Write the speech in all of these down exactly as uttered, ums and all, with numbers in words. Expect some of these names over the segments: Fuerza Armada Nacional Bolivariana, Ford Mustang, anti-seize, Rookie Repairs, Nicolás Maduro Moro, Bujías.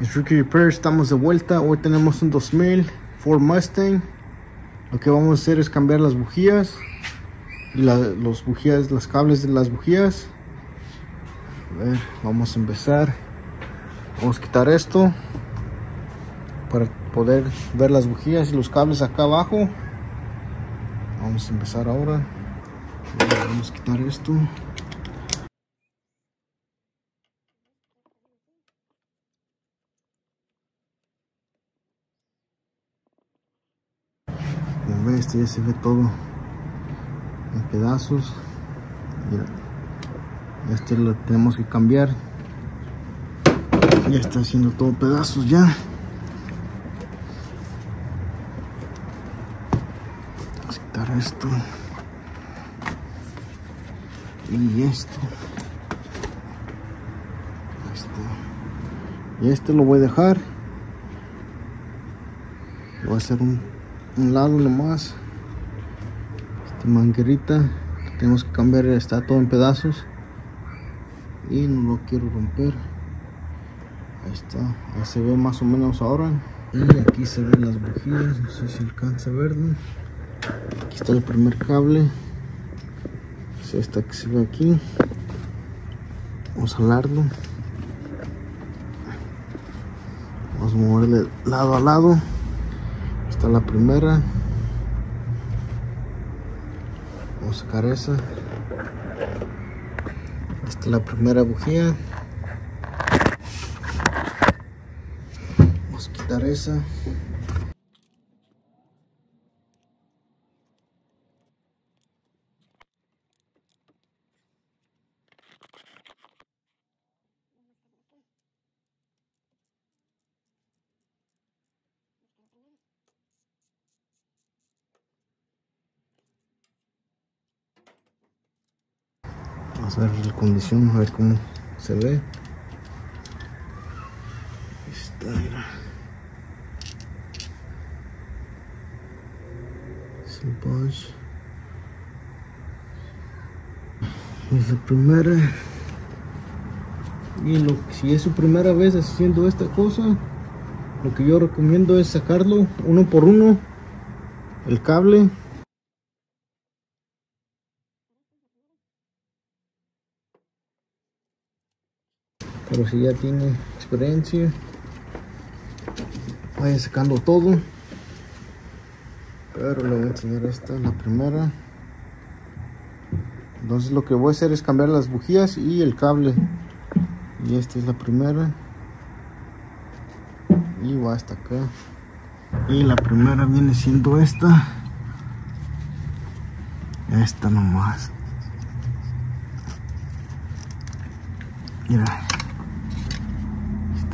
Ricky Repair, estamos de vuelta. Hoy tenemos un dos mil Ford Mustang. Lo que vamos a hacer es cambiar las bujías, la, los bujías, los cables de las bujías. A ver, vamos a empezar. Vamos a quitar esto para poder ver las bujías y los cables acá abajo. Vamos a empezar ahora. Vamos a quitar esto. Este ya se ve todo en pedazos. Mira, este lo tenemos que cambiar. Ya está haciendo todo pedazos ya. Vamos a quitar esto y esto. Este y este lo voy a dejar. Lo voy a hacer un un lado nomás. Esta manguerita que tenemos que cambiar está todo en pedazos y no lo quiero romper. Ahí está, ya se ve más o menos ahora. Y aquí se ven las bujías, no sé si alcanza a verlo. Aquí está el primer cable, es esta que se ve aquí. Vamos a jalarlo, vamos a moverle lado a lado. La primera, vamos a sacar esa. Esta es la primera bujía, vamos a quitar esa. Vamos a ver la condición, a ver cómo se ve. Ahí está, mira. Es la primera. Y lo, si es su primera vez haciendo esta cosa, lo que yo recomiendo es sacarlo uno por uno, el cable. Pero si ya tiene experiencia, vaya sacando todo. Pero le voy a enseñar esta, la primera. Entonces lo que voy a hacer es cambiar las bujías y el cable. Y esta es la primera. Y va hasta acá. Y la primera viene siendo esta. Esta nomás. Mira.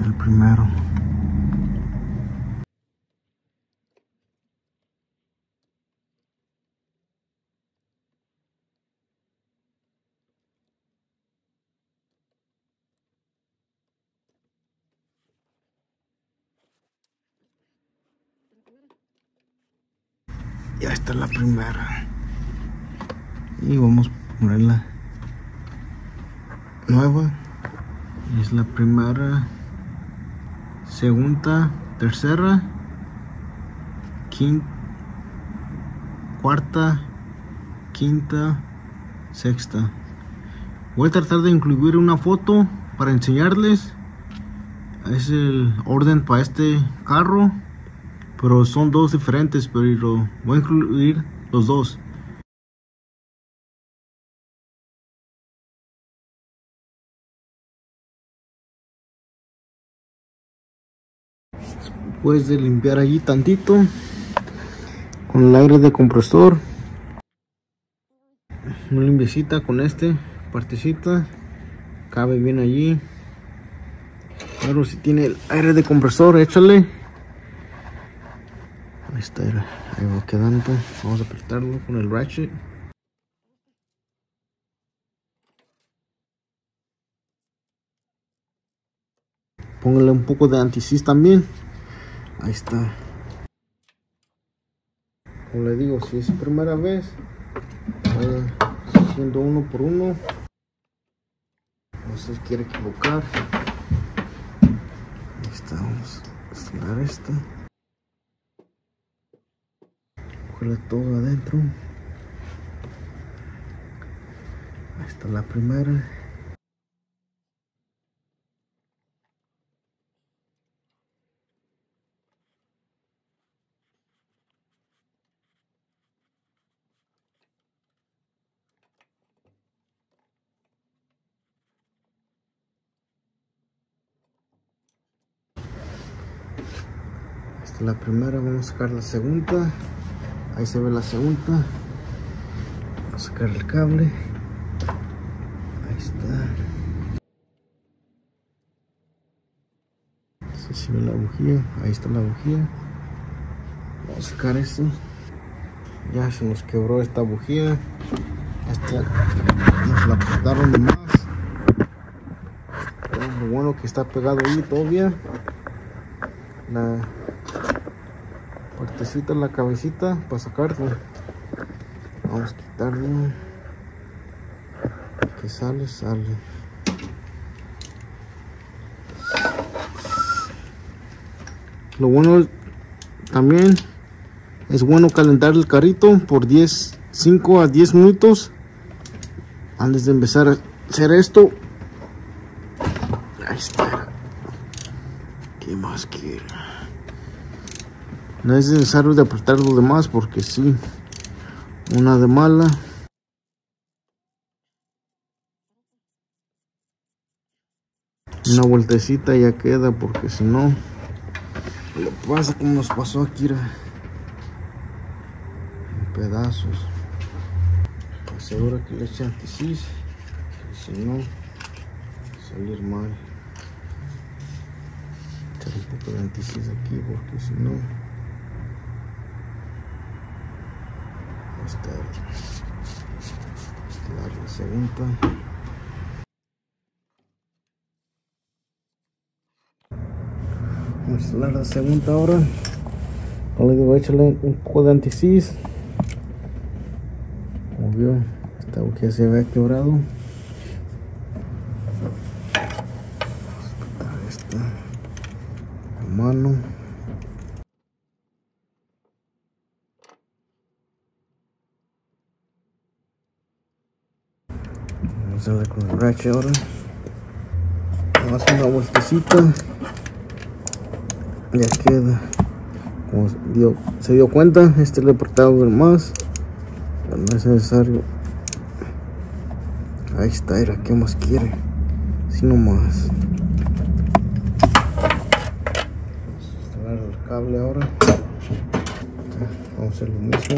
El primero, ya está la primera, y vamos a ponerla nueva. Es la primera, segunda, tercera, quinta, cuarta, quinta, sexta. Voy a tratar de incluir una foto para enseñarles. Es el orden para este carro, pero son dos diferentes, pero voy a incluir los dos. Después de limpiar allí tantito con el aire de compresor, una limpiecita con este partecita, cabe bien allí. Pero si tiene el aire de compresor, échale. Ahí está, ahí va quedando. Vamos a apretarlo con el ratchet. Póngale un poco de anti-seize también. Ahí está. Como le digo, si es primera vez, vaya haciendo uno por uno. No se quiere equivocar. Ahí está. cerrar esta, cogerle todo adentro. Ahí está la primera. La primera, vamos a sacar la segunda. Ahí se ve la segunda. Vamos a sacar el cable. Ahí está. No sé si ve la bujía. Ahí está la bujía. Vamos a sacar esto. Ya se nos quebró esta bujía. Esta nos la cortaron de más. Pero lo bueno que está pegado ahí todavía. La partecita, la cabecita, para sacarlo. Vamos a quitarlo. Que sale, sale. Lo bueno también es bueno calentar el carrito por diez, cinco a diez minutos antes de empezar a hacer esto. Ahí está. ¿Qué más quiero? No es necesario de apretar los demás porque sí, una de mala. Una vueltecita ya queda porque si no, le pasa como nos pasó a Kira. En pedazos. Asegura que le eche antisis, si no, salir mal. Echar un poco de antisis aquí porque si no... Esta es la segunda. Vamos a instalar la segunda ahora. Como le digo, échale un poco de antisis. Como vio, esta bujía se había quebrado. Vamos a quitar esta a mano. Vamos a darle con el rache ahora. Vamos a hacer una vueltecita. Ya queda. Como se dio, se dio cuenta, este le he apretado más. Pero no es necesario. Ahí está, era, ¿qué más quiere? Así nomás. Vamos a instalar el cable ahora. Vamos a hacer lo mismo.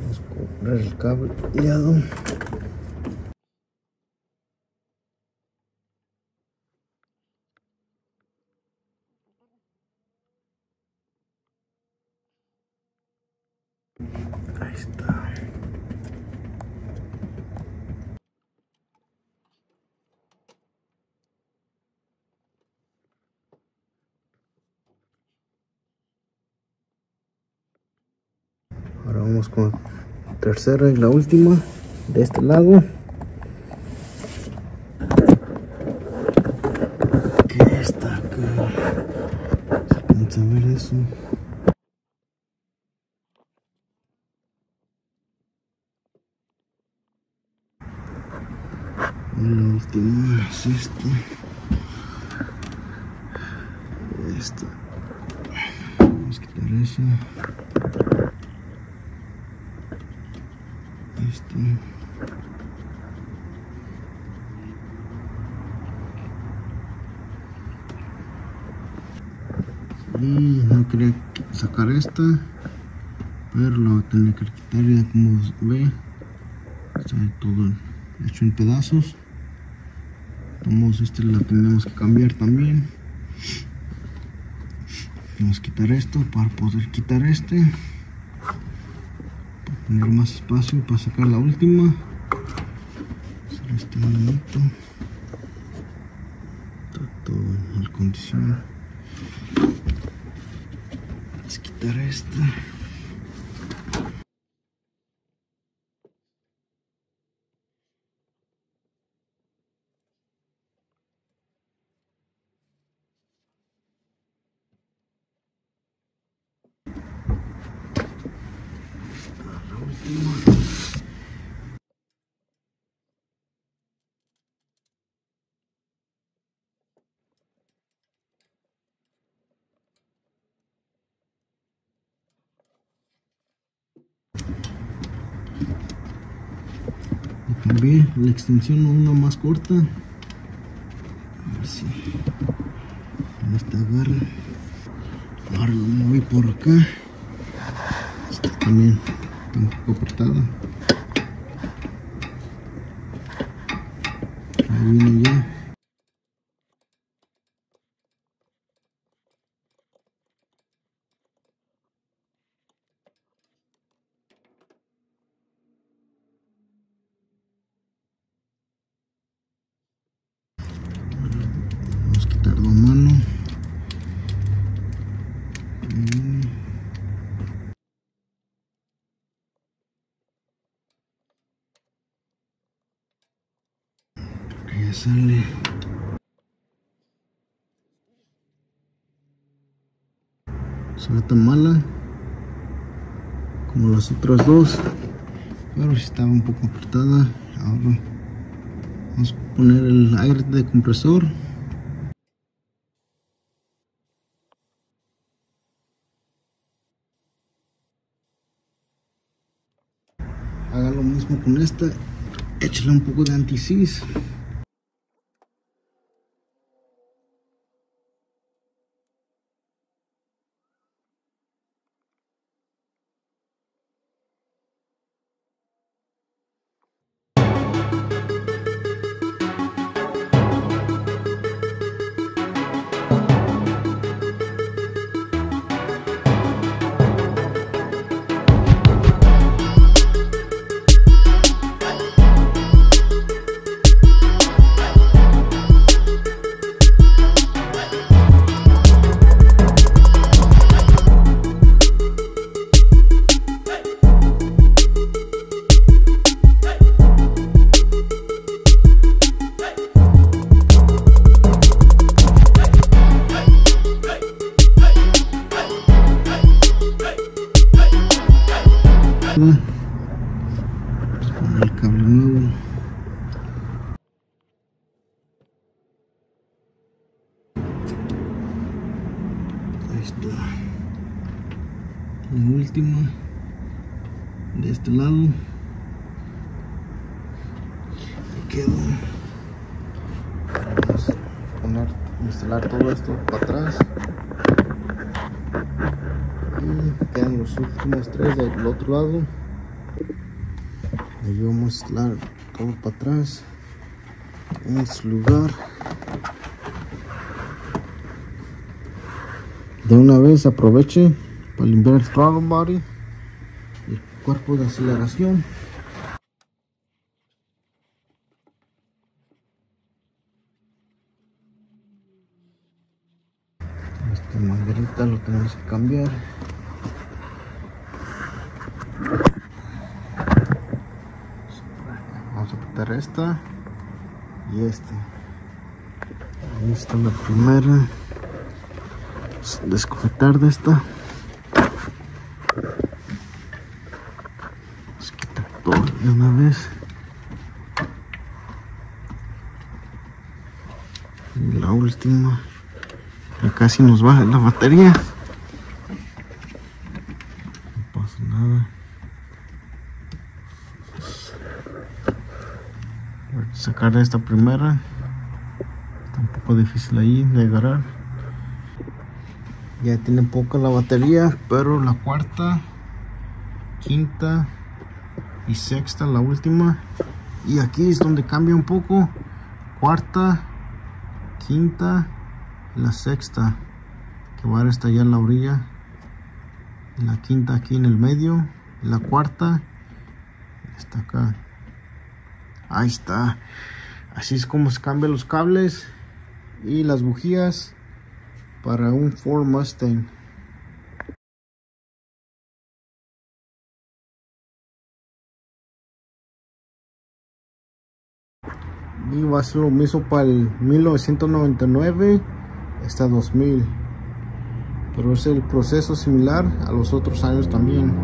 Vamos a comprar el cable liado. Ahí está. Ahora vamos con la tercera y la última de este lado. ¿Qué está acá? ¿Se puede saber eso? El último es este. Esta. Vamos a quitar eso. Este. Y no quería sacar esta, pero lo tenía que quitar ya, como ve. Está todo hecho en pedazos. Este la tenemos que cambiar también. Vamos a quitar esto para poder quitar este, para tener más espacio para sacar la última. Este momento está todo en mal condición. Vamos a quitar esta. Cambié la extensión a una más corta, a ver si en esta barra. Ahora lo moví por acá. Esta también está un poco apretada. Ahí viene ya. Sale. Se ve tan mala como las otras dos, pero si estaba un poco apretada. Ahora vamos a poner el aire de compresor. Haga lo mismo con esta, échale un poco de anti-seize. La última de este lado me quedo. Vamos a poner, instalar todo esto para atrás y quedan los últimos tres del otro lado. Ahí vamos a instalar todo para atrás en su lugar. De una vez aproveche para limpiar el throttle body, el cuerpo de aceleración. Esta manguerita lo tenemos que cambiar. Vamos a apretar esta y esta. Ahí está la primera. Vamos a desconectar de esta. De una vez, y la última, ya casi nos baja la batería, no pasa nada. Voy a sacar esta primera, está un poco difícil ahí de agarrar. Ya tiene poca la batería, pero la cuarta, quinta y sexta, la última, y aquí es donde cambia un poco. Cuarta, quinta, la sexta, que va a estar ya en la orilla, la quinta aquí en el medio, la cuarta está acá. Ahí está. Así es como se cambian los cables y las bujías para un Ford Mustang. Y va a ser lo mismo para el mil novecientos noventa y nueve hasta dos mil, pero es el proceso similar a los otros años también.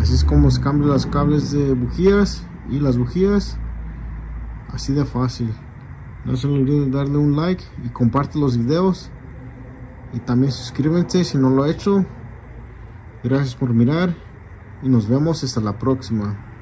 Así es como se cambian los cables de bujías y las bujías, así de fácil. No se olviden de darle un like y comparte los videos, y también suscríbanse si no lo ha hecho. Gracias por mirar y nos vemos hasta la próxima.